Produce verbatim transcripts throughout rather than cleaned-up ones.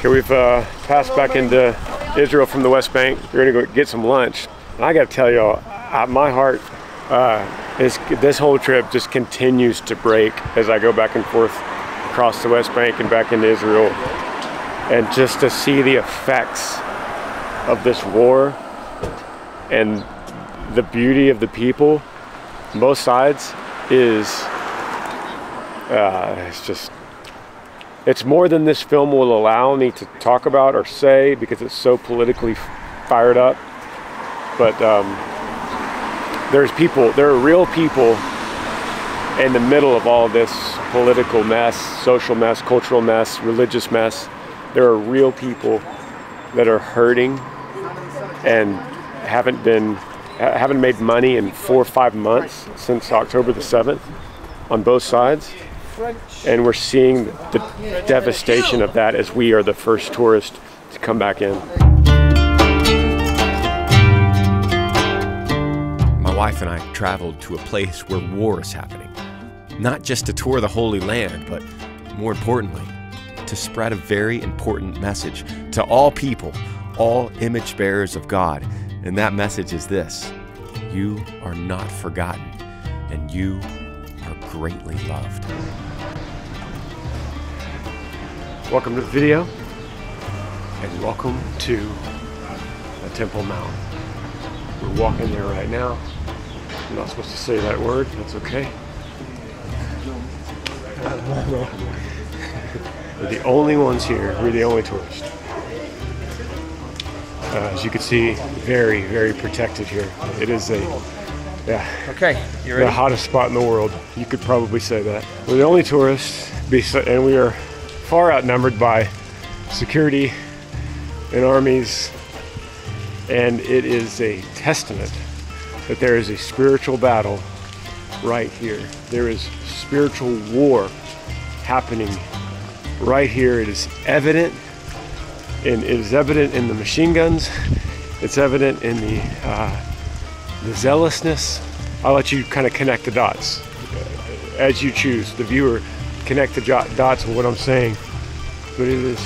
Here we've uh, passed back into Israel from the West Bank. We're gonna go get some lunch. And I gotta tell y'all, my heart uh, is, this whole trip just continues to break as I go back and forth across the West Bank and back into Israel. And just to see the effects of this war and the beauty of the people, both sides, is, uh, it's just, it's more than this film will allow me to talk about or say because it's so politically fired up. But um, there's people, there are real people in the middle of all this political mess, social mess, cultural mess, religious mess. There are real people that are hurting and haven't been, haven't made money in four or five months since October the seventh on both sides. And we're seeing the devastation of that as we are the first tourists to come back in. My wife and I traveled to a place where war is happening, not just to tour the Holy Land, but more importantly, to spread a very important message to all people, all image bearers of God. And that message is this: you are not forgotten, and you are greatly loved. Welcome to the video, and welcome to the Temple Mount. We're walking there right now. I'm not supposed to say that word, that's okay. We're the only ones here, we're the only tourists. Uh, as you can see, very, very protected here. It is a, yeah. Okay, you ready? The hottest spot in the world. You could probably say that. We're the only tourists, and we are far outnumbered by security and armies, and it is a testament that there is a spiritual battle right here. There is spiritual war happening right here. It is evident, and it is evident in the machine guns. It's evident in the uh, the zealousness. I'll let you kind of connect the dots as you choose, the viewer. Connect the dots with what I'm saying, but it is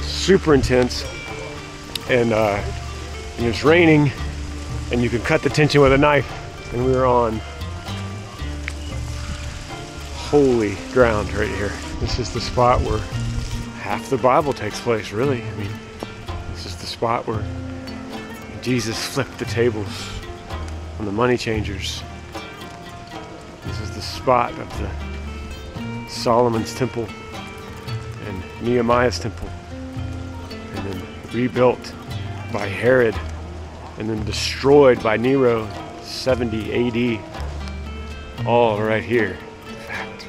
super intense, and, uh, and it's raining, and you can cut the tension with a knife, and we're on holy ground right here. This is the spot where half the Bible takes place, really. I mean, this is the spot where Jesus flipped the tables on the money changers. This is the spot of the Solomon's temple and Nehemiah's temple, and then rebuilt by Herod, and then destroyed by Nero seventy A D, all right here. In fact,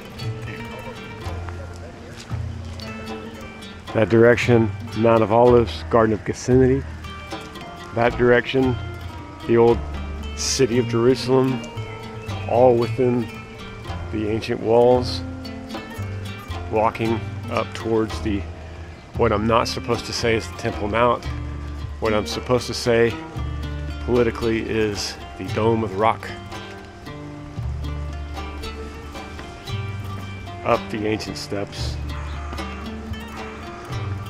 that direction, Mount of Olives, Garden of Gethsemane. That direction, the old city of Jerusalem, all within the ancient walls. Walking up towards the, what I'm not supposed to say is the Temple Mount. What I'm supposed to say politically is the Dome of the Rock. Up the ancient steps.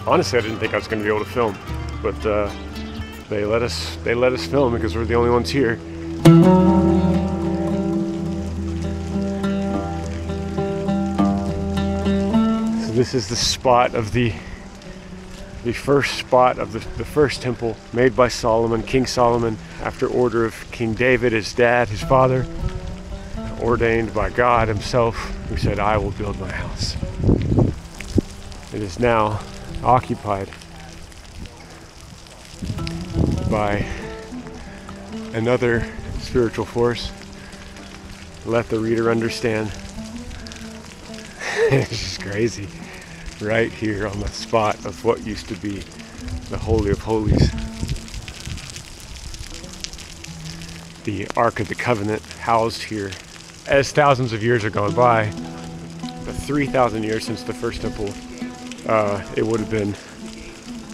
Honestly, I didn't think I was going to be able to film, but uh, they let us they let us film because we're the only ones here. This is the spot of the the first spot of the, the first temple made by Solomon, King Solomon, after order of King David, his dad, his father, ordained by God himself, who said, I will build my house. It is now occupied by another spiritual force. Let the reader understand. It's just crazy. Right here on the spot of what used to be the Holy of Holies. The Ark of the Covenant housed here. As thousands of years are gone by, the three thousand years since the first temple, uh, it would have been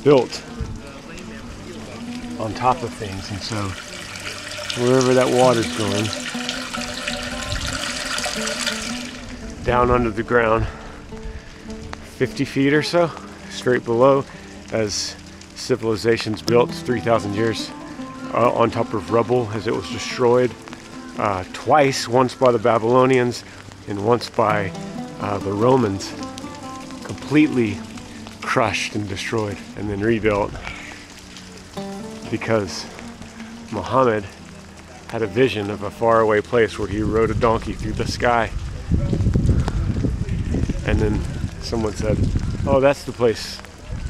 built on top of things. And so wherever that water's going, down under the ground, fifty feet or so, straight below. as civilizations built three thousand years uh, on top of rubble as it was destroyed uh, twice, once by the Babylonians and once by uh, the Romans, completely crushed and destroyed and then rebuilt, because Muhammad had a vision of a faraway place where he rode a donkey through the sky. And then someone said, oh, that's the place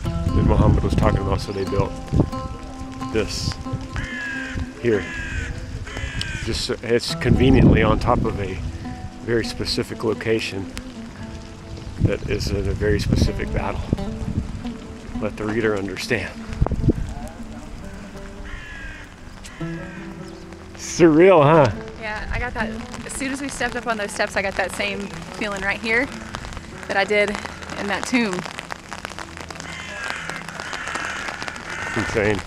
that Muhammad was talking about, so they built this here. Just, it's conveniently on top of a very specific location that is in a very specific battle. Let the reader understand. Surreal, huh? Yeah, I got that. As soon as we stepped up on those steps, I got that same feeling right here that I did in that tomb. Insane.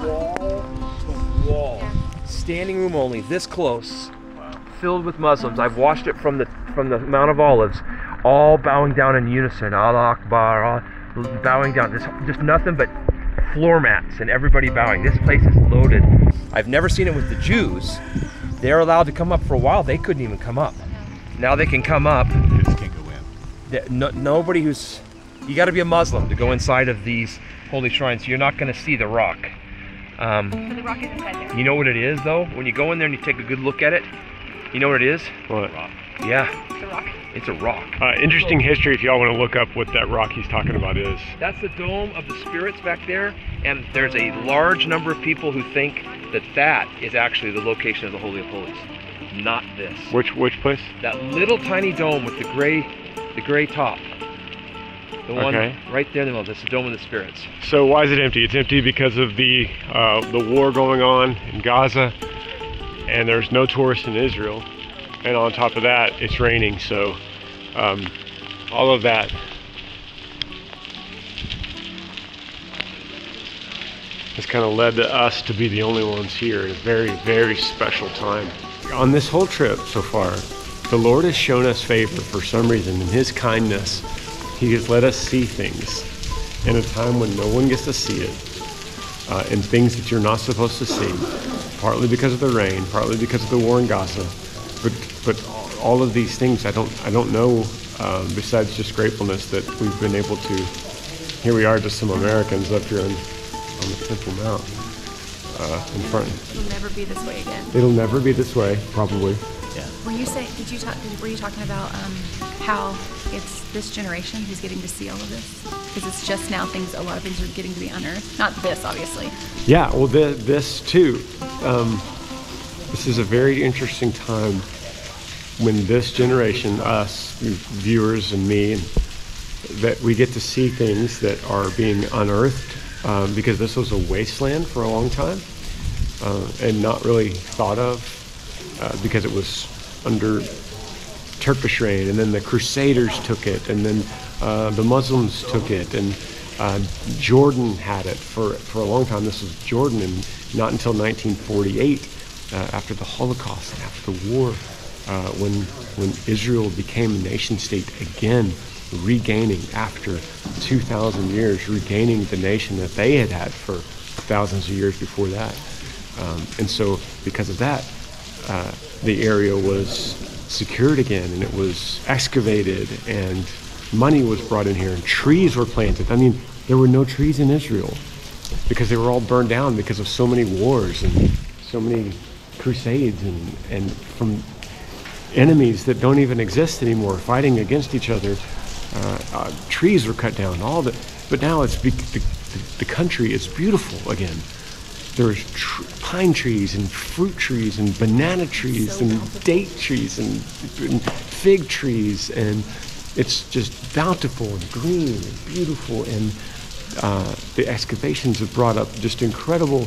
Wall to wall. Yeah. Standing room only, this close, wow. Filled with Muslims. I've watched it from the from the Mount of Olives, all bowing down in unison, Allah Akbar, all bowing down. Just, just nothing but floor mats and everybody bowing. This place is loaded. I've never seen it with the Jews. They're allowed to come up for a while. They couldn't even come up. Now they can come up. They just can't go in. No, nobody who's... You got to be a Muslim to go inside of these holy shrines. You're not going to see the rock. Um, so the rock is inside there. You know what it is, though? When you go in there and you take a good look at it, you know what it is? What? Rock. Yeah. It's a rock. It's a rock. Uh, interesting history if y'all want to look up what that rock he's talking about is. That's the Dome of the Spirits back there, and there's a large number of people who think that that is actually the location of the Holy of Holies, not this. Which which place? That little tiny dome with the gray, the gray top. The one okay. right there in the middle. That's the Dome of the Spirits. So why is it empty? It's empty because of the uh, the war going on in Gaza, and there's no tourists in Israel. And on top of that, it's raining, so um, all of that. It's kind of led to us to be the only ones here at a very, very special time. On this whole trip so far, the Lord has shown us favor for some reason. In His kindness, He has let us see things in a time when no one gets to see it, uh, and things that you're not supposed to see, partly because of the rain, partly because of the war in Gaza. But, but all of these things, I don't, I don't know, um, besides just gratefulness that we've been able to, here we are, just some Americans up here on, on the Temple Mount, uh, in front. It'll never be this way again. It'll never be this way, probably. Yeah. Were you saying, did you talk, were you talking about um, how it's this generation who's getting to see all of this? Because it's just now things, a lot of things are getting to be unearthed. Not this, obviously. Yeah, well, the, this too. Um, This is a very interesting time when this generation, us, viewers and me, and that we get to see things that are being unearthed, um, because this was a wasteland for a long time, uh, and not really thought of, uh, because it was under Turkish reign, and then the Crusaders took it, and then uh, the Muslims took it, and uh, Jordan had it for, for a long time. This was Jordan, and not until nineteen forty-eight. Uh, after the Holocaust and after the war, uh, when when Israel became a nation state again, regaining after two thousand years, regaining the nation that they had had for thousands of years before that. Um, and so because of that, uh, the area was secured again, and it was excavated, and money was brought in here, and trees were planted. I mean, there were no trees in Israel because they were all burned down because of so many wars and so many crusades, and, and from enemies that don't even exist anymore, fighting against each other. Uh, uh, trees were cut down, all that. But now it's be the, the country is beautiful again. There's tr pine trees and fruit trees and banana trees so and bountiful. date trees and, and fig trees, and it's just bountiful and green and beautiful. And uh, the excavations have brought up just incredible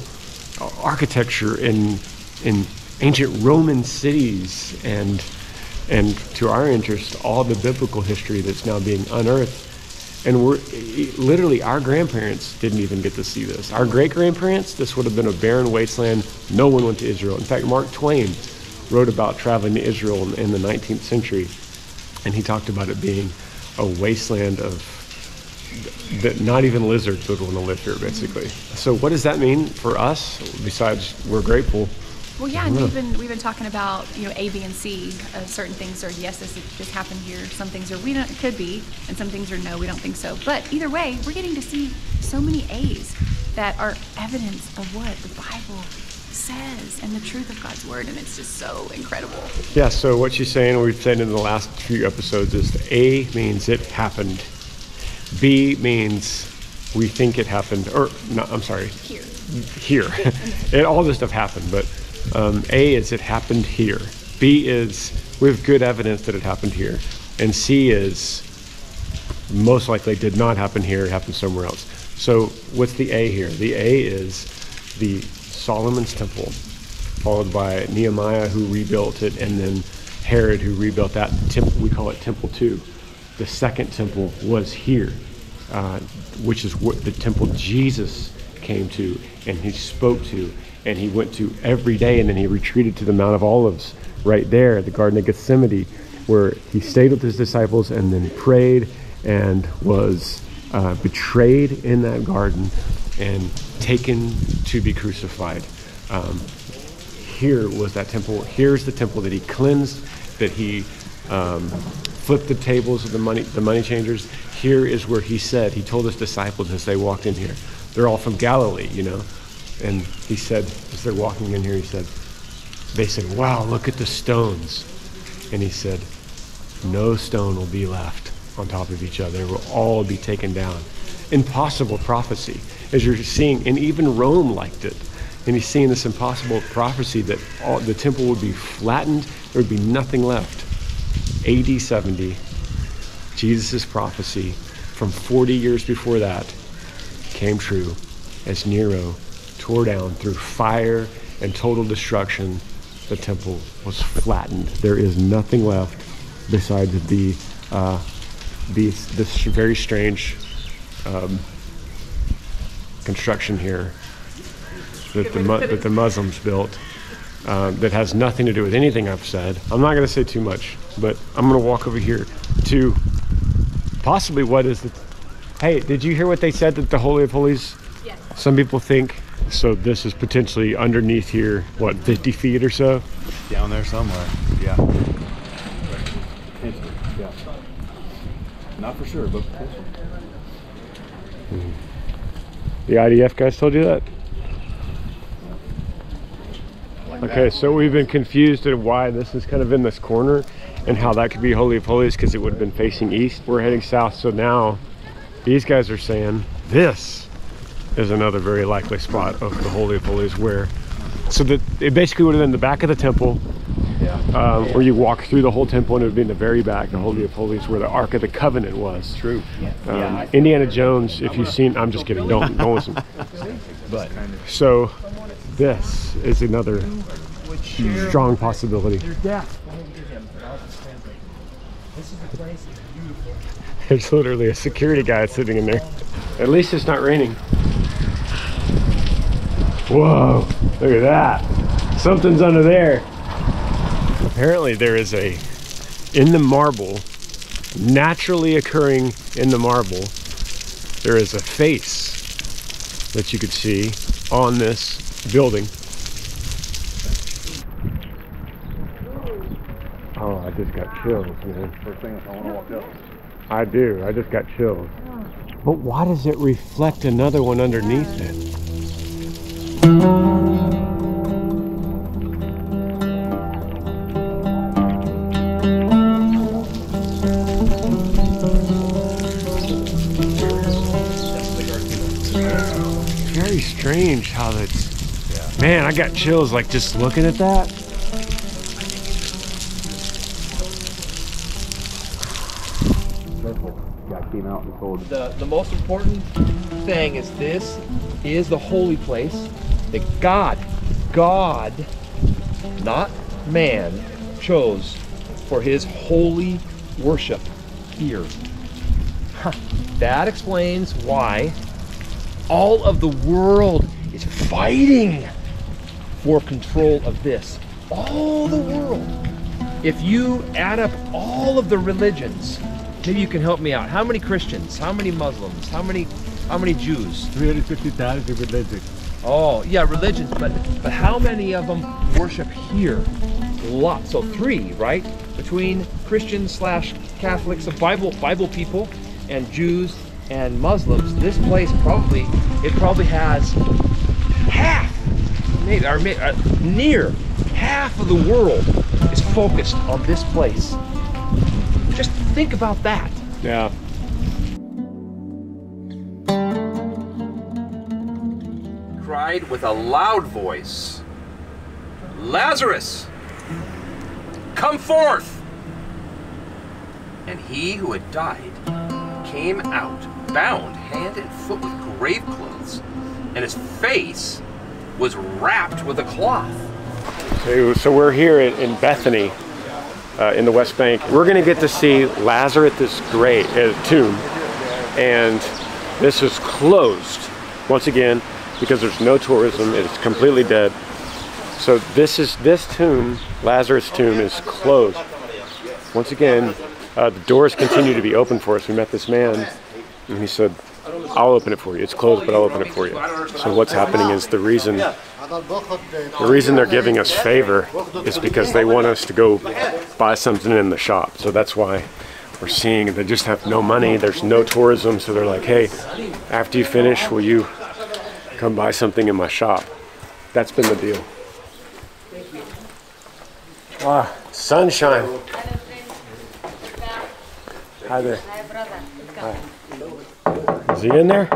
architecture and in ancient Roman cities, and and to our interest, all the biblical history that's now being unearthed. And we're literally, our grandparents didn't even get to see this. Our great-grandparents, this would have been a barren wasteland. No one went to Israel. In fact, Mark Twain wrote about traveling to Israel in, in the nineteenth century, and he talked about it being a wasteland of that not even lizards would want to live here, basically. So what does that mean for us, besides we're grateful? Well, yeah, and we've been, we've been talking about, you know, A, B, and C. Uh, certain things are, yes, this just happened here. Some things are, we don't, it could be, and some things are, no, we don't think so. But either way, we're getting to see so many A's that are evidence of what the Bible says and the truth of God's Word, and it's just so incredible. Yeah, so what she's saying, we've said in the last few episodes, is the A means it happened. B means we think it happened, or, no, I'm sorry. Here. Here. It, all this stuff happened, but... Um, A is it happened here. B is we have good evidence that it happened here. And C is most likely did not happen here, it happened somewhere else. So what's the A here? The A is the Solomon's temple, followed by Nehemiah who rebuilt it, and then Herod who rebuilt that temple. We call it Temple two. The second temple was here, uh, which is what the temple Jesus came to and he spoke to. And he went to every day, and then he retreated to the Mount of Olives right there, the Garden of Gethsemane, where he stayed with his disciples and then prayed and was uh, betrayed in that garden and taken to be crucified. Um, here was that temple. Here's the temple that he cleansed, that he um, flipped the tables of the money, the money changers. Here is where he said, he told his disciples as they walked in here. They're all from Galilee, you know. And he said, as they're walking in here, he said, they said, wow, look at the stones. And he said, no stone will be left on top of each other. They will all be taken down. Impossible prophecy, as you're seeing. And even Rome liked it. And he's seeing this impossible prophecy that all, the temple would be flattened. There would be nothing left. A D seventy, Jesus' prophecy from forty years before that came true as Nero tore down through fire and total destruction. The temple was flattened. There is nothing left besides the uh, the this very strange um, construction here that the that the Muslims built uh, that has nothing to do with anything I've said. I'm not going to say too much, but I'm going to walk over here to possibly what is the. Hey, did you hear what they said that the Holy of Holies? Yes. Some people think. So this is potentially underneath here, what, fifty feet or so? Down there somewhere, yeah. Right. Yeah. Not for sure, but potentially. Hmm. The I D F guys told you that? Like okay, that. So we've been confused at why this is kind of in this corner and how that could be Holy of Holies because it would have been facing east. We're heading south, so now these guys are saying this is another very likely spot of the Holy of Holies where, so that it basically would have been the back of the temple, yeah. Um, yeah. Where you walk through the whole temple and it would be in the very back, the Holy of Holies where the Ark of the Covenant was. True. Yeah. Um, yeah, Indiana Jones, if you've seen, I'm just kidding, don't, don't listen. But, so this is another strong possibility. There's literally a security guy sitting in there. At least it's not raining. Whoa, look at that. Something's under there. Apparently there is a, in the marble, naturally occurring in the marble, there is a face that you could see on this building. Oh, I just got chills, man. First thing I want to walk up. I do, I just got chills. But why does it reflect another one underneath it? Very strange how that's... Man, I got chills like just looking at that. Came out and told. The, the most important thing is this is the holy place that God, God, not man, chose for his holy worship here. Huh. That explains why all of the world is fighting for control of this. All the world. If you add up all of the religions Maybe you can help me out. How many Christians? How many Muslims? How many how many Jews? three hundred fifty thousand religions. Oh, yeah, religions, but, but how many of them worship here? Lots. So three, right? Between Christians slash Catholics, the Bible, Bible people, and Jews and Muslims, this place probably, it probably has half, maybe, or maybe, uh, near half of the world is focused on this place. Just think about that. Yeah. Cried with a loud voice, "Lazarus, come forth!" And he who had died came out, bound hand and foot with grave clothes, and his face was wrapped with a cloth. So, so we're here in, in Bethany, uh, in the West Bank. We're going to get to see Lazarus' grave, his tomb, and this is closed once again because there's no tourism. It's completely dead. So this is this tomb, Lazarus' tomb, is closed once again. Uh, the doors continue to be open for us. We met this man, and he said, "I'll open it for you. It's closed, but I'll open it for you." So what's happening is the reason the reason they're giving us favor is because they want us to go buy something in the shop. So that's why we're seeing they just have no money. There's no tourism, so they're like, "Hey, after you finish, will you come buy something in my shop?" That's been the deal. Ah, sunshine. Hi there. Hi, brother. Hi. Is he in there?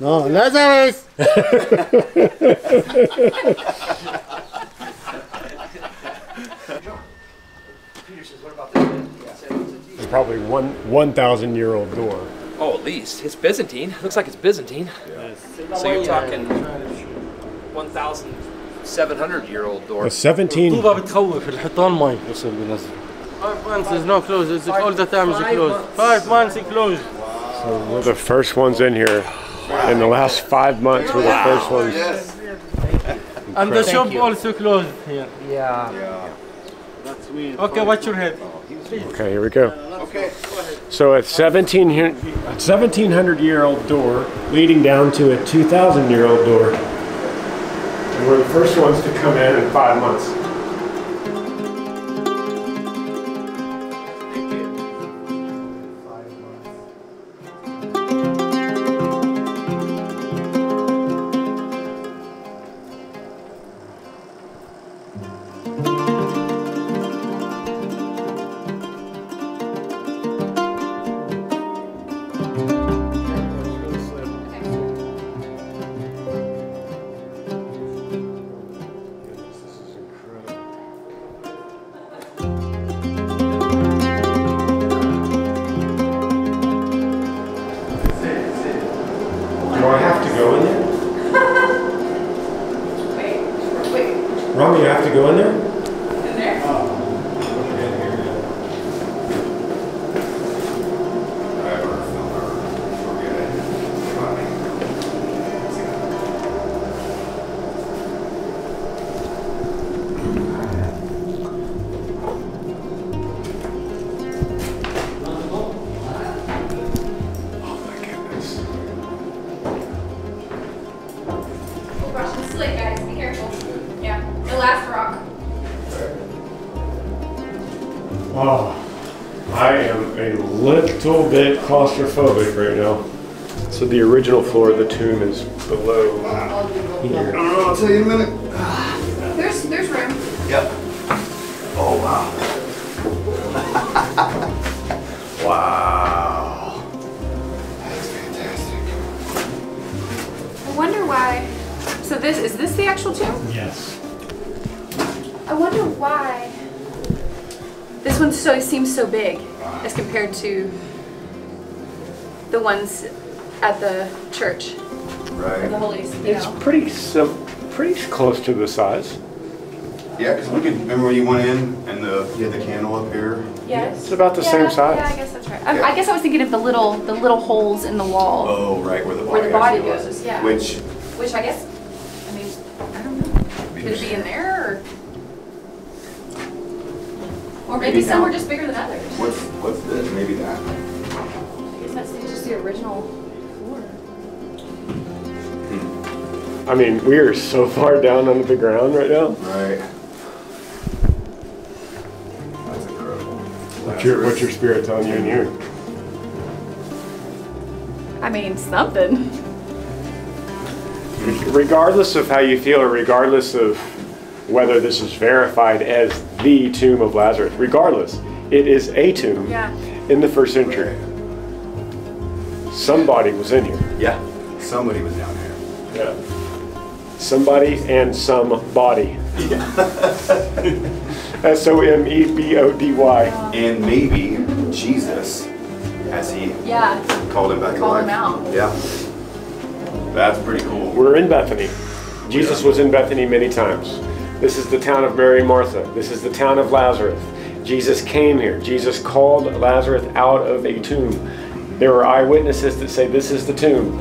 No, Lazarus! It's probably one one thousand year old door. Oh, at least. It's Byzantine. It looks like it's Byzantine. Yeah. So you're talking seventeen hundred year old door. A seventeen. Five months is not closed, it's all the time is closed. Five months is closed. So we're the first ones in here. In the last five months, we're the first ones. Yes. And the shop also closed here. Yeah. Yeah. That's weird. Okay, watch your head. Okay, here we go. Okay, go ahead. So a seventeen hundred year old door leading down to a two thousand year old door. And we're the first ones to come in in five months. Claustrophobic right now. So the original floor of the tomb is below here. I don't know, I'll tell you in a minute. There's, there's room. Yep. Oh, wow. Wow. That's fantastic. I wonder why. So this, is this the actual tomb? Yes. I wonder why this one so seems so big as compared to the ones at the church, right? The Holies. It's know. pretty sim pretty close to the size. Yeah, because we could remember when you went in and the you had the candle up here. Yes. It's about the yeah, same size. Yeah, I guess that's right. Yeah. I, I guess I was thinking of the little the little holes in the wall. Oh, right, where the body, where the body goes. Was. Yeah. Which. Which I guess. I mean, I don't know. Could it be in there, or, or maybe, maybe some were just bigger than others. What's what's this? Maybe that. original order. I mean, we are so far down under the ground right now. Right. That's incredible. What's your, what's your spirit telling you in here? I mean, something. Regardless of how you feel, or regardless of whether this is verified as the tomb of Lazarus, regardless, it is a tomb yeah. in the first century. Somebody was in here. Yeah, somebody was down here. Yeah, somebody and somebody. Yeah. S O M E B O D Y. And maybe Jesus, as he yeah. called him back alive. Called him out. Yeah. That's pretty cool. We're in Bethany. Jesus yeah. was in Bethany many times. This is the town of Mary and Martha. This is the town of Lazarus. Jesus came here. Jesus called Lazarus out of a tomb. There were eyewitnesses that say this is the tomb.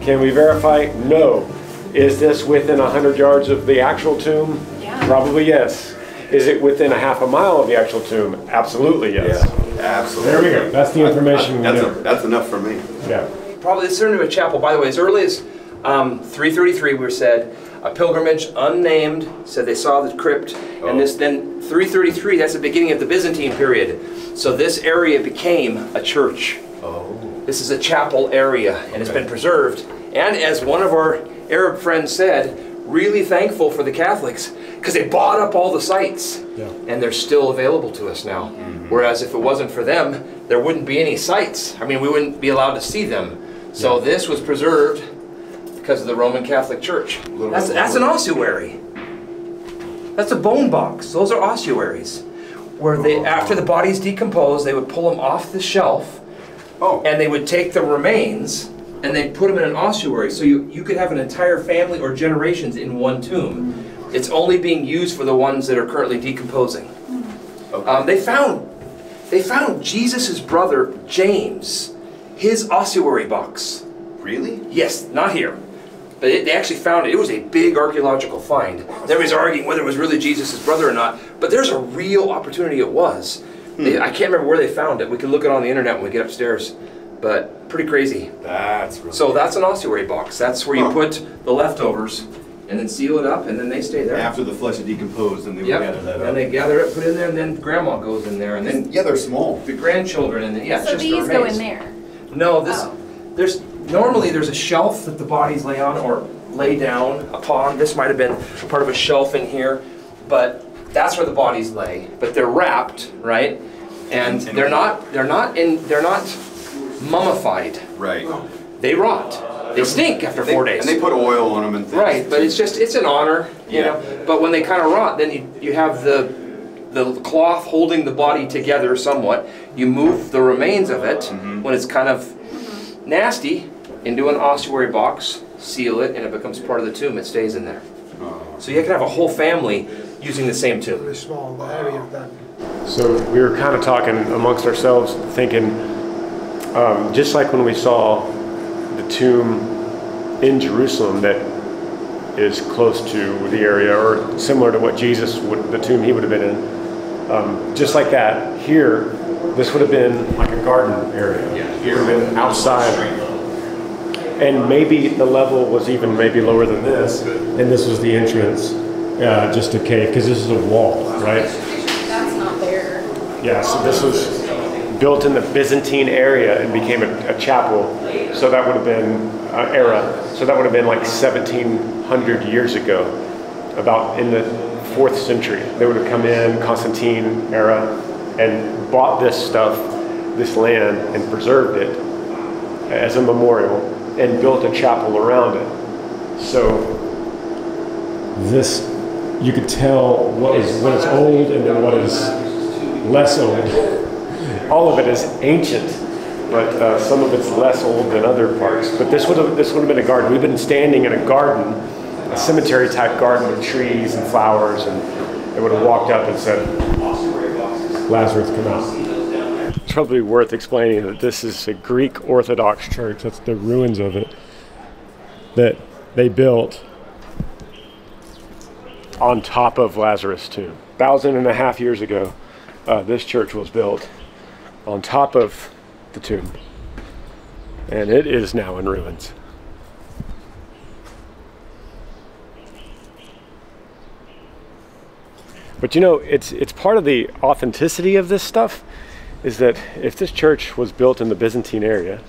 Can we verify? No. Is this within one hundred yards of the actual tomb? Yeah. Probably yes. Is it within a half a mile of the actual tomb? Absolutely yes. Yeah. Absolutely. There we go. That's the information I, I, that's we a, That's enough for me. Yeah. Probably it's turned into a chapel. By the way, as early as um, three thirty-three, we were said a pilgrimage, unnamed, said they saw the crypt, oh. and this then three thirty-three. That's the beginning of the Byzantine period. So this area became a church. Oh. This is a chapel area, and okay. it's been preserved. And as one of our Arab friends said, really thankful for the Catholics because they bought up all the sites, yeah. and they're still available to us now. Mm-hmm. Whereas if it wasn't for them, there wouldn't be any sites. I mean, we wouldn't be allowed to see them. So yeah. this was preserved because of the Roman Catholic Church. That's, that's an ossuary. That's a bone box. Those are ossuaries, where they, oh. after the bodies decompose, they would pull them off the shelf, oh. and they would take the remains and they'd put them in an ossuary. So you, you could have an entire family or generations in one tomb. Mm-hmm. It's only being used for the ones that are currently decomposing. Mm-hmm. Okay. Um, they found they found Jesus's brother James. His ossuary box. Really? Yes, not here. But it, they actually found it. It was a big archaeological find. Everybody's arguing whether it was really Jesus' brother or not, but there's a real opportunity it was. Hmm. They, I can't remember where they found it. We can look it on the internet when we get upstairs. But pretty crazy. That's really So that's an ossuary box. That's where you huh. put the leftovers and then seal it up and then they stay there. After the flesh is decomposed and they yep. gather that up. And they gather it, put it in there, and then grandma goes in there. And then yeah, they're small. The grandchildren and then yeah, so just these go in there. No, this oh. there's normally there's a shelf that the bodies lay on or lay down upon. This might have been part of a shelf in here, but that's where the bodies lay. But they're wrapped, right? And they're not they're not in they're not mummified. Right. They rot. They stink after four days. And they put oil on them and things. Right, but it's just it's an honor, you yeah. know. But when they kind of rot, then you you have the the cloth holding the body together somewhat. You move the remains of it mm-hmm. when it's kind of nasty into an ossuary box, seal it, and it becomes part of the tomb. It stays in there. Oh. So you can have a whole family using the same tomb. Really small area of that. So we were kind of talking amongst ourselves, thinking, um, just like when we saw the tomb in Jerusalem that is close to the area or similar to what Jesus would, the tomb he would have been in. Um, just like that, here, this would have been like a garden area. Yeah, here would have been outside. And maybe the level was even maybe lower than this, and this was the entrance, uh, just a cave, because this is a wall, right? That's not there. Yeah, so this was built in the Byzantine area and became a, a chapel, so that would have been uh, era, so that would have been like seventeen hundred years ago, about in the fourth century. They would have come in, Constantine era, and bought this stuff, this land, and preserved it as a memorial and built a chapel around it. So this, you could tell what is, what is old and then what is less old. All of it is ancient, but uh, some of it's less old than other parts. But this would have, this would have been a garden. We've been standing in a garden, a cemetery type garden with trees and flowers, and they would have walked up and said, Lazarus, come out. It's probably worth explaining that this is a Greek Orthodox church. That's the ruins of it that they built on top of Lazarus' tomb. Thousand and a half years ago, uh, this church was built on top of the tomb. and it is now in ruins. But you know, it's it's part of the authenticity of this stuff is that if this church was built in the Byzantine area,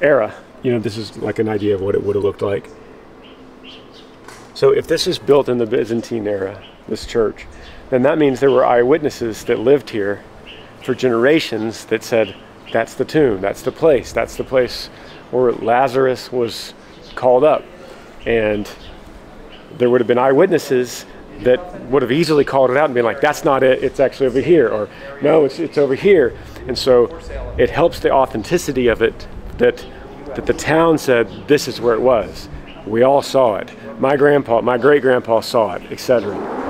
era, you know, this is like an idea of what it would have looked like. So if this is built in the Byzantine era, this church, then that means there were eyewitnesses that lived here for generations that said, that's the tomb, that's the place, that's the place where Lazarus was called up. And there would have been eyewitnesses that would have easily called it out and been like, that's not it, it's actually over here, or no, it's it's over here. And so it helps the authenticity of it that that the town said, this is where it was. We all saw it. My grandpa, my great-grandpa saw it, et cetera.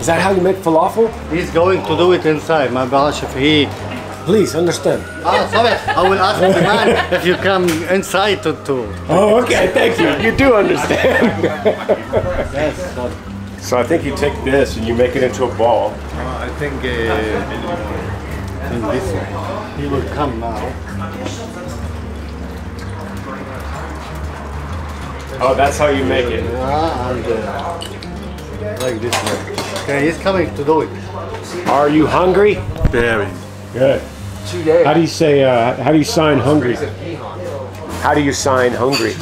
Is that how you make falafel? He's going to do it inside, my gosh, if he... Please, understand. Ah, sorry, I will ask the man if you come inside to... to oh, okay, thank you. You do understand. Yes. So I think you take this and you make it into a ball. Uh, I think... Uh, in this way. He will come now. Oh, that's how you make it. Yeah, and, uh, like this way. Okay, he's coming to do it. Are you hungry? Very. Good. How do you say, uh, how do you sign hungry? How do you sign hungry?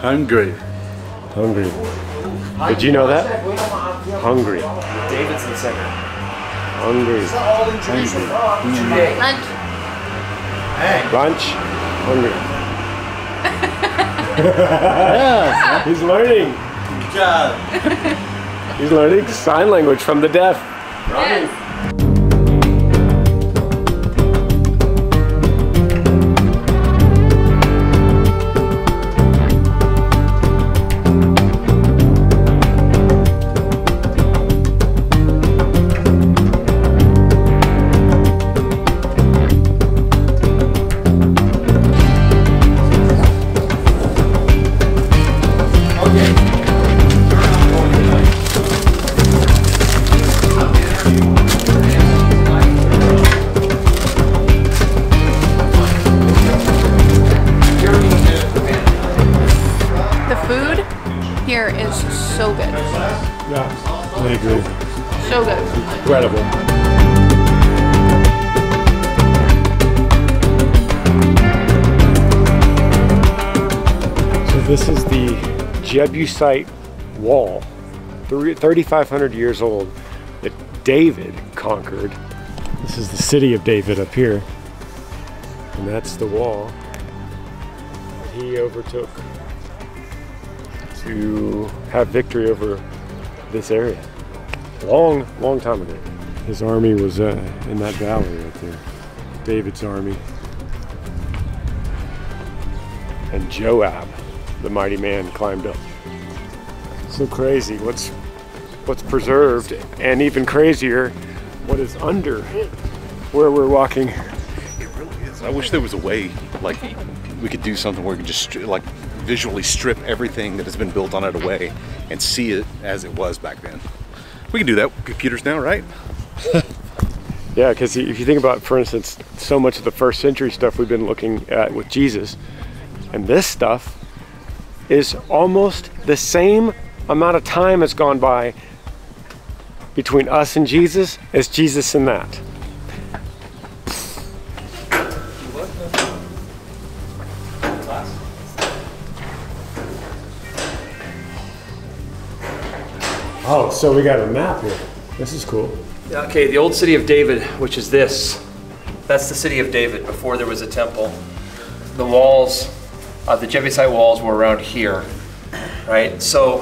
Hungry. Hungry. Did you know that? Hungry. Davidson Center. Hungry. Hungry. Mm-hmm. Lunch. Hey. Lunch. Hungry. Yes, he's learning. Good job. He's learning sign language from the deaf. Yes. Jebusite wall, thirty-five hundred years old, that David conquered. This is the city of David up here, and that's the wall that he overtook to have victory over this area. Long, long time ago. His army was uh, in that valley right there, David's army. And Joab, the mighty man, climbed up. So crazy what's what's preserved, and even crazier what is under where we're walking. It really is. I wish there was a way like we could do something where we could just like visually strip everything that has been built on it away and see it as it was back then. We can do that with computers now, right? Yeah, because if you think about, for instance, so much of the first century stuff we've been looking at with Jesus, and this stuff is almost the same amount of time has gone by between us and Jesus as Jesus and that. Oh, so we got a map here. This is cool. Yeah, okay, the old city of David, which is this. That's the city of David before there was a temple. The walls, Uh, the Jebusite walls were around here, right? So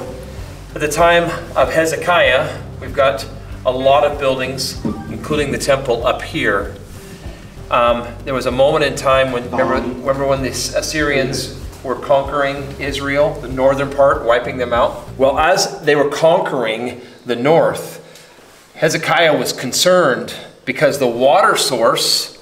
at the time of Hezekiah, we've got a lot of buildings, including the temple up here. Um, there was a moment in time when, remember, remember when the Assyrians were conquering Israel, the northern part, wiping them out? Well, as they were conquering the north, Hezekiah was concerned because the water source,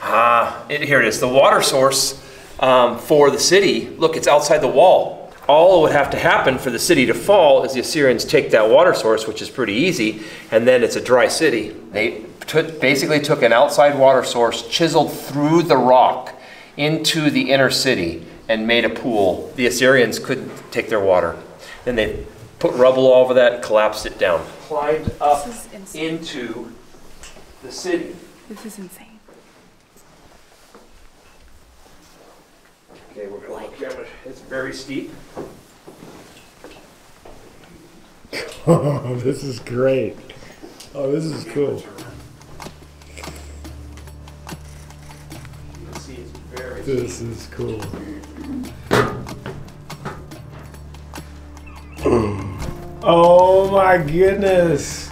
ah, it, here it is, the water source um, for the city, look, it's outside the wall. All that would have to happen for the city to fall is the Assyrians take that water source, which is pretty easy, and then it's a dry city. They took, basically took an outside water source, chiseled through the rock into the inner city, and made a pool. The Assyrians couldn't take their water. Then they put rubble all over that and collapsed it down. Climbed up into the city. This is insane. Okay, we're going to look at it. It's very steep. Oh, this is great. Oh, this is cool. You can see it's very steep. This is cool. Oh my goodness.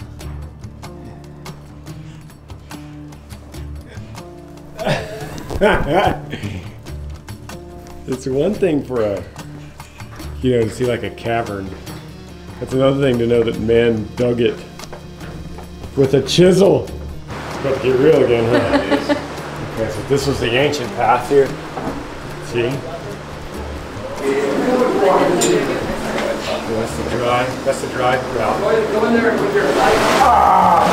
It's one thing for a, you know, to see like a cavern. It's another thing to know that man dug it with a chisel. It's about to get real again, huh? Okay, so this was the ancient path here. See? That's the dry, that's the dry route. Go in there with your light. Ah! So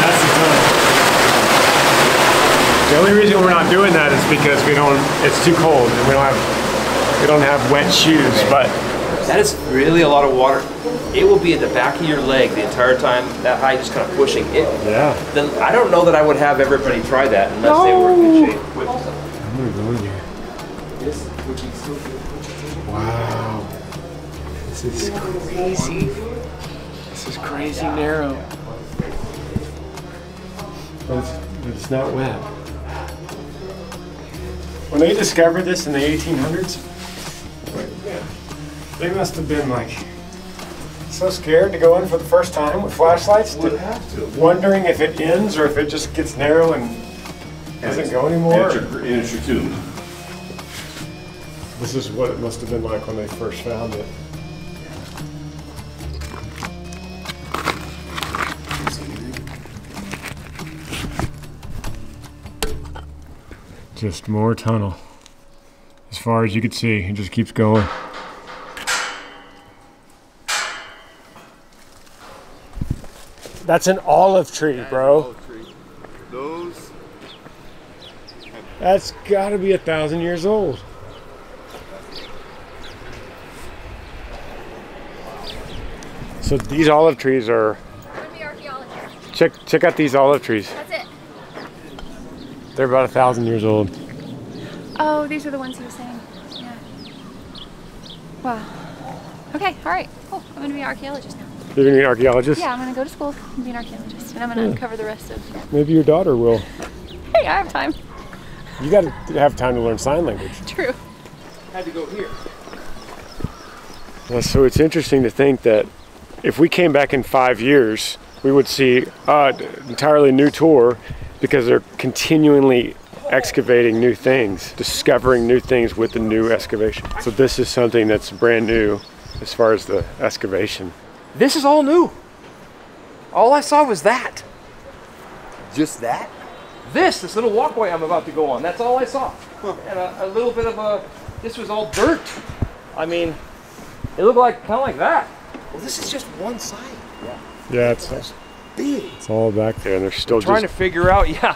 that's the tunnel. The only reason we're not doing that is because we don't, it's too cold and we don't have, we don't have wet shoes, but. That is really a lot of water. It will be at the back of your leg the entire time, that high, just kind of pushing it. Yeah. Then I don't know that I would have everybody try that unless no. they were in good shape. With I'm gonna go in here. This would be so good. Wow. This is crazy. This is crazy narrow. But it's, it's not wet. When they discovered this in the eighteen hundreds, they must have been like so scared to go in for the first time with flashlights, to, wondering if it ends or if it just gets narrow and doesn't go anymore. It's your tomb. This is what it must have been like when they first found it. Just more tunnel. As far as you can see, it just keeps going. That's an olive tree, bro. Those. That's gotta be a thousand years old. So these olive trees are... I'm the archaeologist. Check, check out these olive trees. That's it. They're about a thousand years old. Oh, these are the ones he was saying. Yeah. Wow. Okay, all right. Cool. I'm going to be an archaeologist now. You're going to be an archaeologist? Yeah, I'm going to go to school and be an archaeologist. And I'm going to yeah. uncover the rest of... Maybe your daughter will. Hey, I have time. You got to have time to learn sign language. True. I had to go here. Well, so it's interesting to think that if we came back in five years, we would see uh, an entirely new tour, because they're continually excavating new things, discovering new things with the new excavation. So this is something that's brand new as far as the excavation. This is all new. All I saw was that. Just that? This, this little walkway I'm about to go on, that's all I saw. Huh. And a, a little bit of a, this was all dirt. I mean, it looked like, kind of like that. Well, this is just one side. Yeah, yeah, it's nice. Big. It's all back there, and they're still trying just... to figure out, yeah,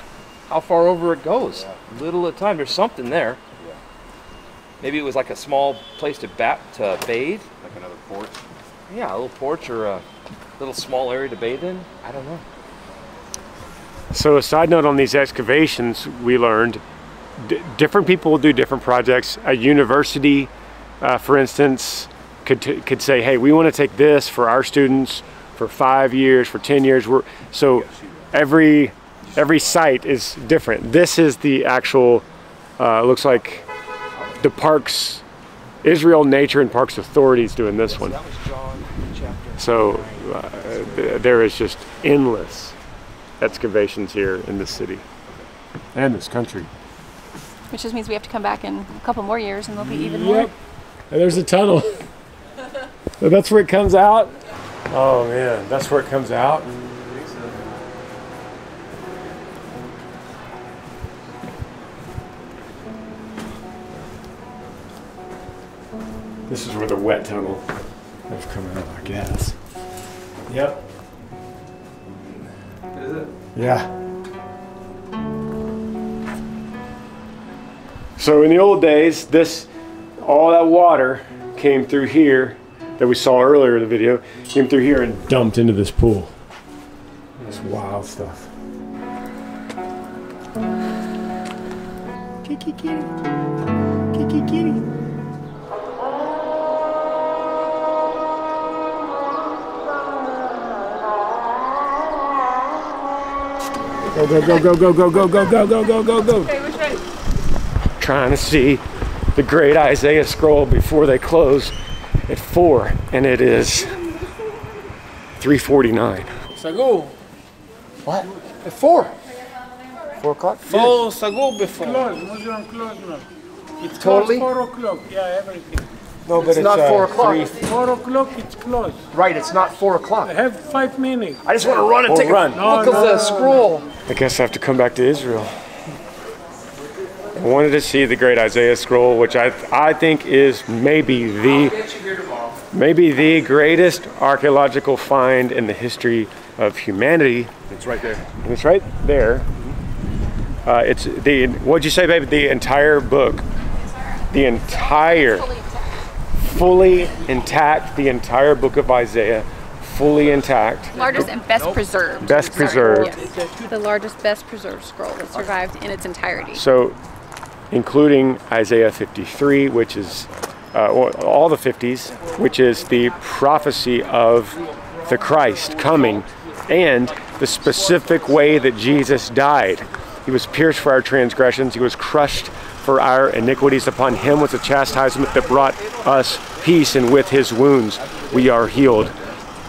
how far over it goes. Yeah. Little at a time. There's something there. Yeah. Maybe it was like a small place to bat to bathe. Like another porch. Yeah, a little porch or a little small area to bathe in. I don't know. So a side note on these excavations, we learned d different people will do different projects. A university, uh, for instance, could t could say, hey, we want to take this for our students. For five years, for ten years, we're so every every site is different. This is the actual Uh, it looks like the Parks, Israel, Nature, and Parks Authority is doing this one. So uh, there is just endless excavations here in this city and this country. Which just means we have to come back in a couple more years and there'll be even more. Yep. And there's a tunnel. That's where it comes out. Oh man, that's where it comes out. This is where the wet tunnel has come out, I guess. Yep. Is it? Yeah. So in the old days, this, all that water came through here that we saw earlier in the video, came through here and dumped into this pool. That's wild stuff. Kitty kitty, kitty kitty. Go go go go go go go go go go go go go. Trying to see the Great Isaiah Scroll before they close at four, and it is three forty-nine. Sagou. What? At four. Four o'clock. Four sagou before. Close. Museum closed now. It's totally four o'clock. Yeah, everything. No, but it's, it's not uh, four o'clock. Three. Four o'clock. It's closed. Right. It's not four o'clock. I have five minutes. I just want to run and we'll take run. a no, look no, at the no, scroll. No. I guess I have to come back to Israel. I wanted to see the Great Isaiah Scroll, which I I think is maybe the maybe the greatest archaeological find in the history of humanity. It's right there. And it's right there. Uh, it's the what'd you say, baby? The entire book, the entire fully intact, the entire book of Isaiah. Fully intact. Largest and best nope. preserved. Best Sorry. preserved. Yes. The largest, best preserved scroll that survived in its entirety. So, including Isaiah fifty-three, which is uh, all the fifties, which is the prophecy of the Christ coming and the specific way that Jesus died. He was pierced for our transgressions. He was crushed for our iniquities. Upon him was a chastisement that brought us peace, and with his wounds we are healed.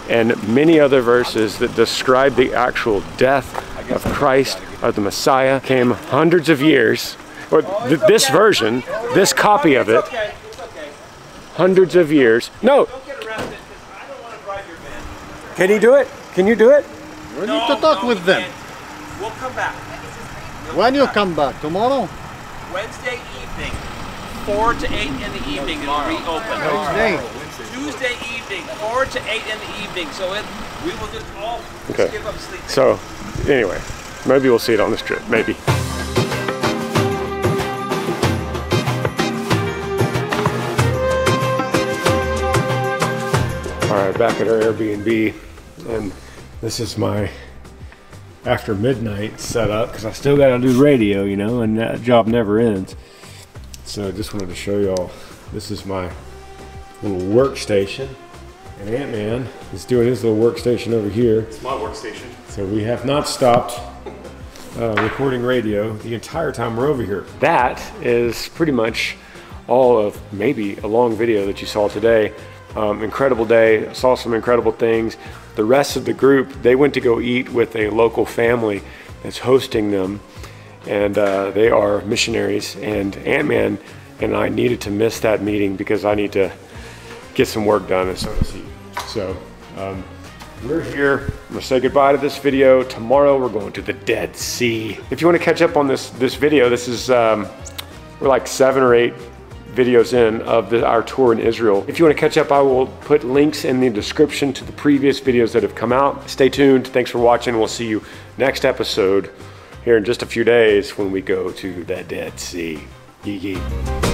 And many other verses that describe the actual death of Christ, of the Messiah, came hundreds of years. Or th this version, this copy of it, hundreds of years. No. Can you do it? Can you do it? We need to talk with them. We'll come back. When you come back? Tomorrow? Wednesday evening, four to eight in the evening, it'll reopen. Wednesday. Tuesday evening, four to eight in the evening. So it, we will just all just give up sleep. So, anyway, maybe we'll see it on this trip. Maybe. Back at our Airbnb, and this is my after midnight setup because I still gotta do radio, you know, and that job never ends. So I just wanted to show y'all, this is my little workstation, and Ant-Man is doing his little workstation over here. It's my workstation. So we have not stopped uh, recording radio the entire time we're over here. That is pretty much all of maybe a long video that you saw today. Um, incredible day, saw some incredible things. The rest of the group, they went to go eat with a local family that's hosting them, and uh, they are missionaries, and Ant-Man and I needed to miss that meeting because I need to get some work done, and so does he. So um, we're here, I'm gonna say goodbye to this video. Tomorrow we're going to the Dead Sea. If you want to catch up on this this video, this is um, we're like seven or eight videos in of the, our tour in Israel. If you want to catch up, I will put links in the description to the previous videos that have come out. Stay tuned. Thanks for watching. We'll see you next episode here in just a few days when we go to the Dead Sea. Yee yee.